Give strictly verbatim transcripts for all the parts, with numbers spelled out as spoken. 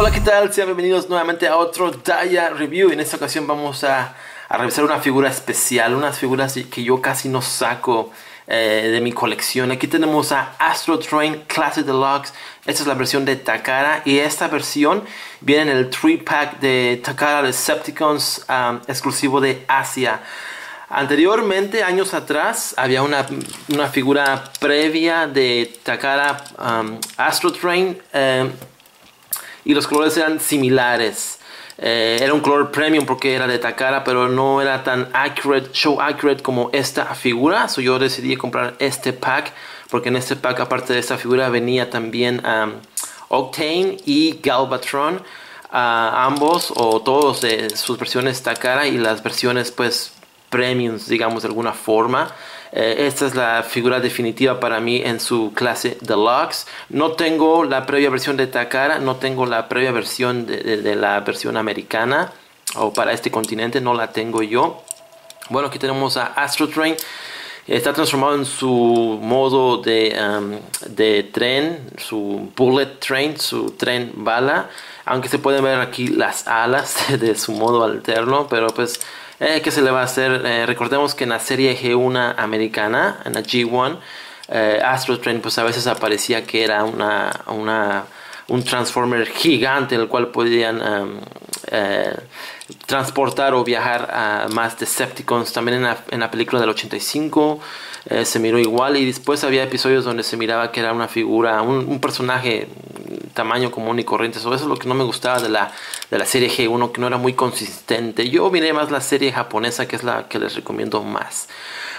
Hola, ¿qué tal? Sean bienvenidos nuevamente a otro Dia Review. En esta ocasión vamos a, a revisar una figura especial, unas figuras que yo casi no saco eh, de mi colección. Aquí tenemos a Astrotrain Classic Deluxe. Esta es la versión de Takara y esta versión viene en el tres pack de Takara Decepticons um, exclusivo de Asia. Anteriormente, años atrás, había una, una figura previa de Takara um, Astrotrain eh, y los colores eran similares. Eh, era un color premium porque era de Takara, pero no era tan accurate, show accurate como esta figura. So yo decidí comprar este pack porque en este pack, aparte de esta figura, venía también um, Octane y Galvatron. Uh, ambos o todos de sus versiones Takara y las versiones pues premiums, digamos, de alguna forma. Eh, esta es la figura definitiva para mí en su clase deluxe. No tengo la previa versión de Takara, no tengo la previa versión de, de, de la versión americana o para este continente, no la tengo yo. Bueno, aquí tenemos a Astrotrain. Está transformado en su modo de, um, de tren, su bullet train, su tren bala. Aunque se pueden ver aquí las alas de su modo alterno, pero pues Eh, ¿qué se le va a hacer? Eh, recordemos que en la serie G uno americana, en la G uno, eh, Astrotrain pues a veces aparecía que era una, una, un Transformer gigante, el cual podían um, eh, transportar o viajar a más Decepticons. También en la, en la película del ochenta y cinco eh, se miró igual, y después había episodios donde se miraba que era una figura, un, un personaje tamaño común y corriente. Eso es lo que no me gustaba de la, de la serie G uno, que no era muy consistente. Yo miré más la serie japonesa, que es la que les recomiendo más.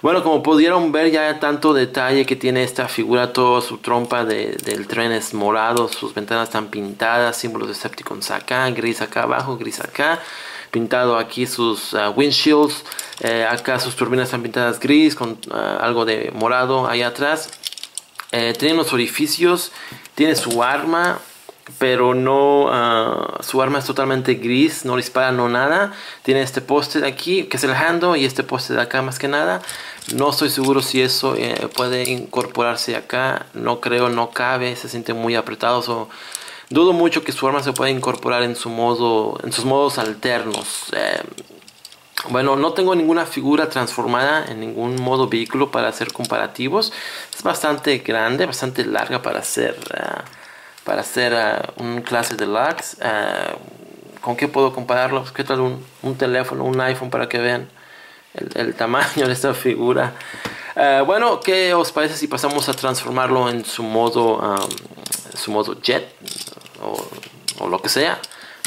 Bueno, como pudieron ver, ya tanto detalle que tiene esta figura. Todo su trompa de, del tren es morado, sus ventanas están pintadas, símbolos de Decepticons acá, gris acá abajo, gris acá, pintado aquí sus uh, windshields, eh, acá sus turbinas están pintadas gris con uh, algo de morado ahí atrás. Eh, tiene unos orificios, tiene su arma, pero no, uh, su arma es totalmente gris, no dispara, no nada. Tiene este poste de aquí, que es el handle, y este poste de acá más que nada. No estoy seguro si eso eh, puede incorporarse acá, no creo, no cabe, se siente muy apretado. So, dudo mucho que su arma se pueda incorporar en su modo, en sus modos alternos. Eh, Bueno, no tengo ninguna figura transformada en ningún modo vehículo para hacer comparativos. Es bastante grande, bastante larga para hacer, uh, para hacer uh, un clase deluxe. Uh, ¿Con qué puedo compararlo? Pues, ¿qué tal un, un teléfono, un iPhone, para que vean el, el tamaño de esta figura? Uh, bueno, ¿qué os parece si pasamos a transformarlo en su modo, um, su modo jet o, o lo que sea?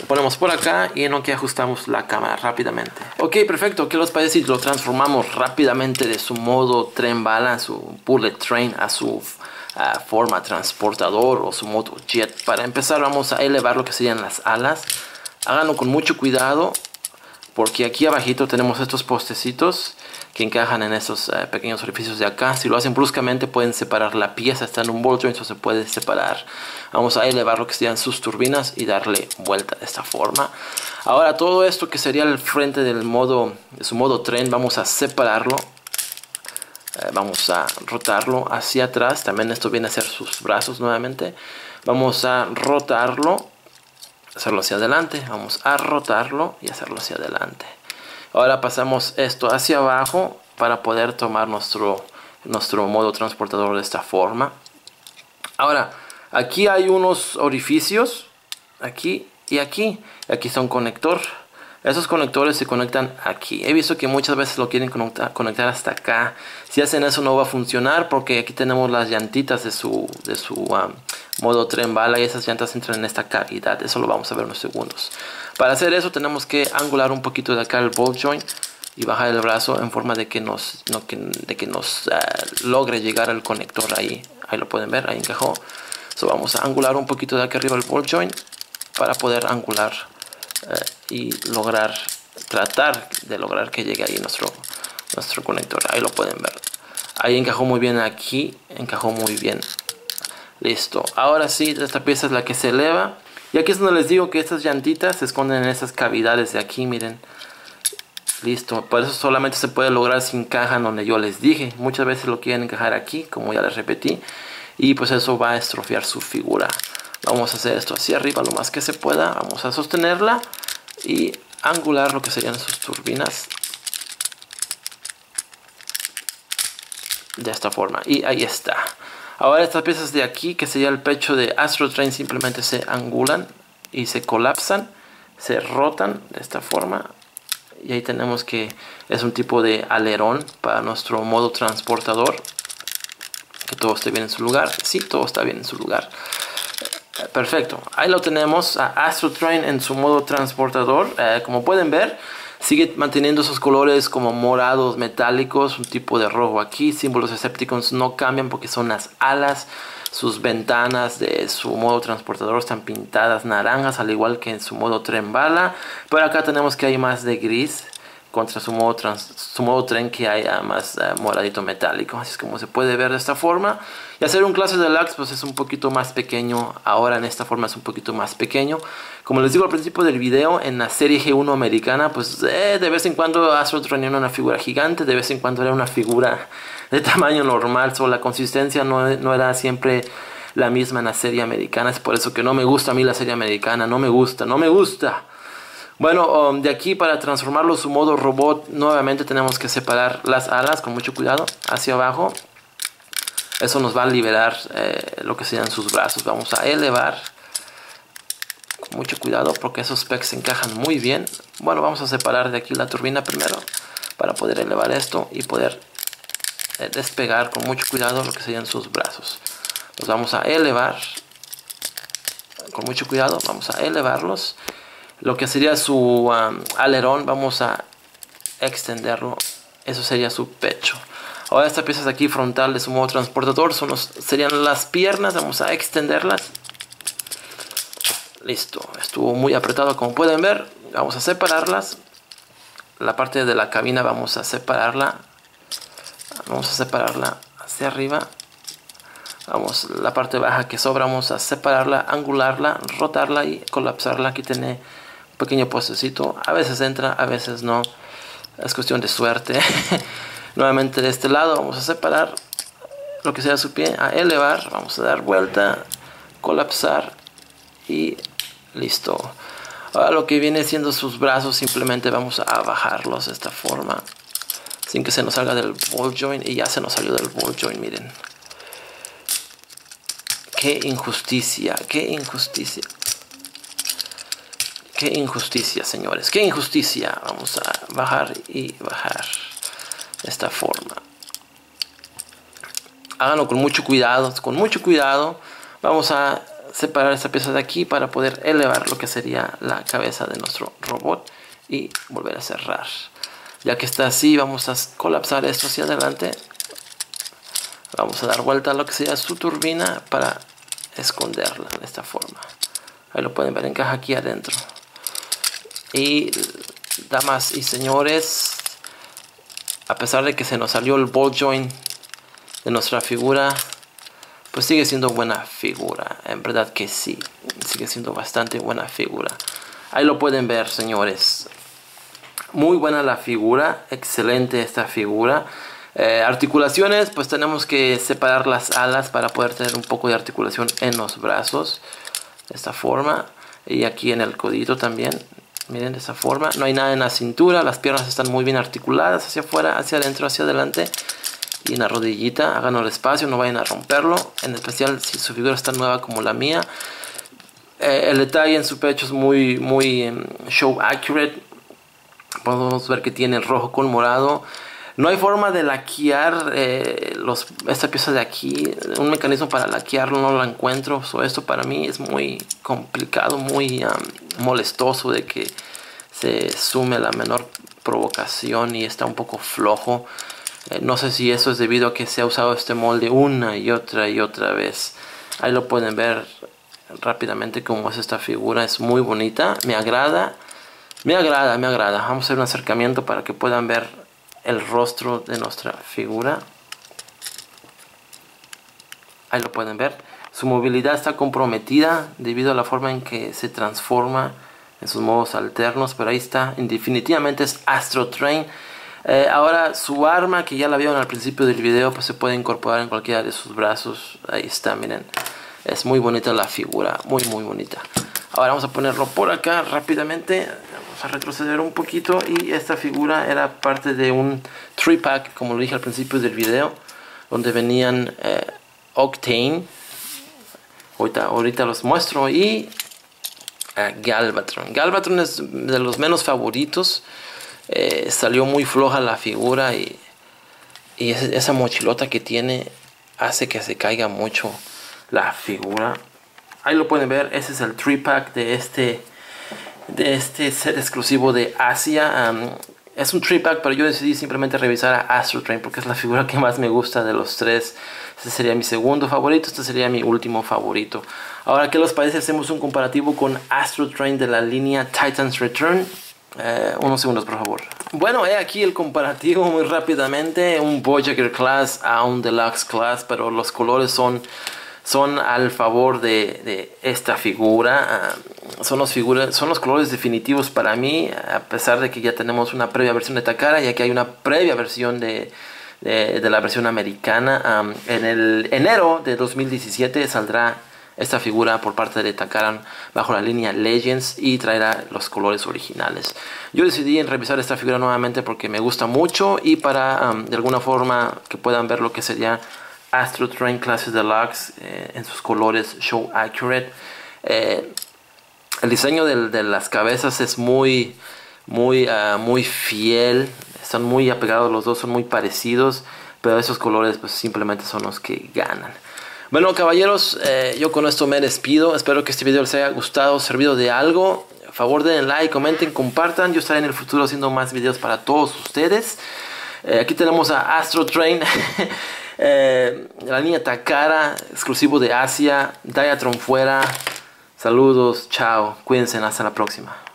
Lo ponemos por acá y en lo que ajustamos la cámara rápidamente. Ok, perfecto. ¿Qué les parece si lo transformamos rápidamente de su modo tren bala, su bullet train, a su uh, forma transportador o su modo jet? Para empezar, vamos a elevar lo que serían las alas. Háganlo con mucho cuidado, porque aquí abajito tenemos estos postecitos que encajan en estos uh, pequeños orificios de acá. Si lo hacen bruscamente, pueden separar la pieza. Está en un voltio, entonces se puede separar. Vamos a elevar lo que serían sus turbinas y darle vuelta de esta forma. Ahora, todo esto que sería el frente del modo, de su modo tren, vamos a separarlo. Eh, vamos a rotarlo hacia atrás. También esto viene a ser sus brazos nuevamente. Vamos a rotarlo, hacerlo hacia adelante, vamos a rotarlo y hacerlo hacia adelante. Ahora pasamos esto hacia abajo para poder tomar nuestro, nuestro modo transportador de esta forma. Ahora, aquí hay unos orificios, aquí y aquí. Aquí está un conector. Esos conectores se conectan aquí. He visto que muchas veces lo quieren conectar, conectar hasta acá. Si hacen eso, no va a funcionar, porque aquí tenemos las llantitas de su, de su um, modo tren bala, y esas llantas entran en esta cavidad. Eso lo vamos a ver en unos segundos. Para hacer eso, tenemos que angular un poquito de acá el bolt joint y bajar el brazo en forma de que nos, no, que, de que nos uh, logre llegar al conector ahí. Ahí lo pueden ver, ahí encajó. So, vamos a angular un poquito de acá arriba el bolt joint para poder angular y lograr, tratar de lograr que llegue ahí nuestro, nuestro conector. Ahí lo pueden ver, ahí encajó muy bien, aquí encajó muy bien. Listo, ahora sí, esta pieza es la que se eleva, y aquí es donde les digo que estas llantitas se esconden en esas cavidades de aquí, miren. Listo, por eso solamente se puede lograr si encajan donde yo les dije. Muchas veces lo quieren encajar aquí, como ya les repetí, y pues eso va a estropear su figura. Vamos a hacer esto hacia arriba lo más que se pueda. Vamos a sostenerla y angular lo que serían sus turbinas. De esta forma. Y ahí está. Ahora estas piezas de aquí, que sería el pecho de Astrotrain, simplemente se angulan y se colapsan. Se rotan de esta forma. Y ahí tenemos que es un tipo de alerón para nuestro modo transportador. Que todo esté bien en su lugar. Sí, todo está bien en su lugar. Perfecto, ahí lo tenemos a Astrotrain en su modo transportador. Eh, como pueden ver, sigue manteniendo esos colores como morados metálicos, un tipo de rojo aquí. Símbolos Decepticons no cambian porque son las alas. Sus ventanas de su modo transportador están pintadas naranjas, al igual que en su modo tren bala. Pero acá tenemos que hay más de gris contra su modo, trans, su modo tren, que hay más uh, moradito metálico. Así es como se puede ver de esta forma. Y hacer un clase de lags, pues es un poquito más pequeño. Ahora en esta forma es un poquito más pequeño. Como les digo al principio del video, en la serie G uno americana, pues eh, de vez en cuando Astrotrain era una figura gigante. De vez en cuando era una figura de tamaño normal. So, la consistencia no, no era siempre la misma en la serie americana. Es por eso que no me gusta a mí la serie americana. No me gusta, no me gusta. Bueno, um, de aquí para transformarlo su modo robot, nuevamente tenemos que separar las alas con mucho cuidado hacia abajo. Eso nos va a liberar eh, lo que serían sus brazos. Vamos a elevar con mucho cuidado porque esos pecs se encajan muy bien. Bueno, vamos a separar de aquí la turbina primero para poder elevar esto y poder eh, despegar con mucho cuidado lo que serían sus brazos. Los vamos a elevar con mucho cuidado, vamos a elevarlos. Lo que sería su um, alerón, vamos a extenderlo. Eso sería su pecho. Ahora estas piezas de aquí frontal de su modo transportador son los, serían las piernas. Vamos a extenderlas. Listo. Estuvo muy apretado como pueden ver. Vamos a separarlas. La parte de la cabina vamos a separarla. Vamos a separarla hacia arriba. Vamos, la parte baja que sobra vamos a separarla, angularla, rotarla y colapsarla. Aquí tiene pequeño puestecito, a veces entra, a veces no, es cuestión de suerte. Nuevamente de este lado vamos a separar lo que sea su pie, a elevar, vamos a dar vuelta, colapsar y listo. Ahora lo que viene siendo sus brazos, simplemente vamos a bajarlos de esta forma sin que se nos salga del ball joint. Y ya se nos salió del ball joint, miren. Qué injusticia, qué injusticia, qué injusticia, señores, qué injusticia. Vamos a bajar y bajar de esta forma. Háganlo con mucho cuidado, con mucho cuidado. Vamos a separar esta pieza de aquí para poder elevar lo que sería la cabeza de nuestro robot y volver a cerrar. Ya que está así, vamos a colapsar esto hacia adelante. Vamos a dar vuelta a lo que sería su turbina para esconderla de esta forma. Ahí lo pueden ver, encaja aquí adentro. Y damas y señores, a pesar de que se nos salió el ball joint de nuestra figura, pues sigue siendo buena figura. En verdad que sí, sigue siendo bastante buena figura. Ahí lo pueden ver, señores. Muy buena la figura, excelente esta figura. Eh, articulaciones, pues tenemos que separar las alas para poder tener un poco de articulación en los brazos de esta forma, y aquí en el codito también, miren, de esta forma. No hay nada en la cintura, las piernas están muy bien articuladas hacia afuera, hacia adentro, hacia adelante, y en la rodillita. Háganlo despacio, no vayan a romperlo, en especial si su figura está nueva como la mía. Eh, el detalle en su pecho es muy muy um, show accurate. Podemos ver que tiene rojo con morado. No hay forma de laquear eh, los, esta pieza de aquí. Un mecanismo para laquearlo no lo encuentro. So, esto para mí es muy complicado, muy um, molestoso de que se sume la menor provocación y está un poco flojo. Eh, no sé si eso es debido a que se ha usado este molde una y otra y otra vez. Ahí lo pueden ver rápidamente cómo es esta figura. Es muy bonita, me agrada, me agrada, me agrada. Vamos a hacer un acercamiento para que puedan ver el rostro de nuestra figura. Ahí lo pueden ver. Su movilidad está comprometida debido a la forma en que se transforma en sus modos alternos, pero ahí está, definitivamente es Astrotrain. Eh, ahora su arma, que ya la vieron al principio del video, pues se puede incorporar en cualquiera de sus brazos. Ahí está, miren, Es muy bonita la figura, muy muy bonita. Ahora vamos a ponerlo por acá rápidamente. Vamos a retroceder un poquito. Y esta figura era parte de un three pack, como lo dije al principio del video, donde venían eh, Octane. Ahorita, ahorita los muestro. Y eh, Galvatron. Galvatron es de los menos favoritos. Eh, salió muy floja la figura. Y, y esa mochilota que tiene hace que se caiga mucho la figura. Ahí lo pueden ver. Ese es el three pack de este, de este set exclusivo de Asia. Um, es un three pack, pero yo decidí simplemente revisar a Astrotrain porque es la figura que más me gusta de los tres. Este sería mi segundo favorito, este sería mi último favorito. Ahora, ¿qué les parece? Hacemos un comparativo con Astrotrain de la línea Titan's Return. Eh, unos segundos, por favor. Bueno, he aquí el comparativo muy rápidamente. Un Voyager Class a un Deluxe Class, pero los colores son... son al favor de, de esta figura. Uh, son, los figuras, son los colores definitivos para mí, a pesar de que ya tenemos una previa versión de Takara, ya que hay una previa versión de, de, de la versión americana. Um, en el enero de dos mil diecisiete saldrá esta figura por parte de Takara bajo la línea Legends y traerá los colores originales. Yo decidí en revisar esta figura nuevamente porque me gusta mucho y para um, de alguna forma que puedan ver lo que sería Astrotrain Classic Deluxe eh, en sus colores Show Accurate. Eh, el diseño de, de las cabezas es muy, muy, uh, muy fiel. Están muy apegados los dos, son muy parecidos. Pero esos colores pues simplemente son los que ganan. Bueno, caballeros, eh, yo con esto me despido. Espero que este video les haya gustado, servido de algo. A favor, den like, comenten, compartan. Yo estaré en el futuro haciendo más videos para todos ustedes. Eh, aquí tenemos a Astrotrain. Eh, la línea Takara, exclusivo de Asia. Diatron fuera. Saludos, chao, cuídense, hasta la próxima.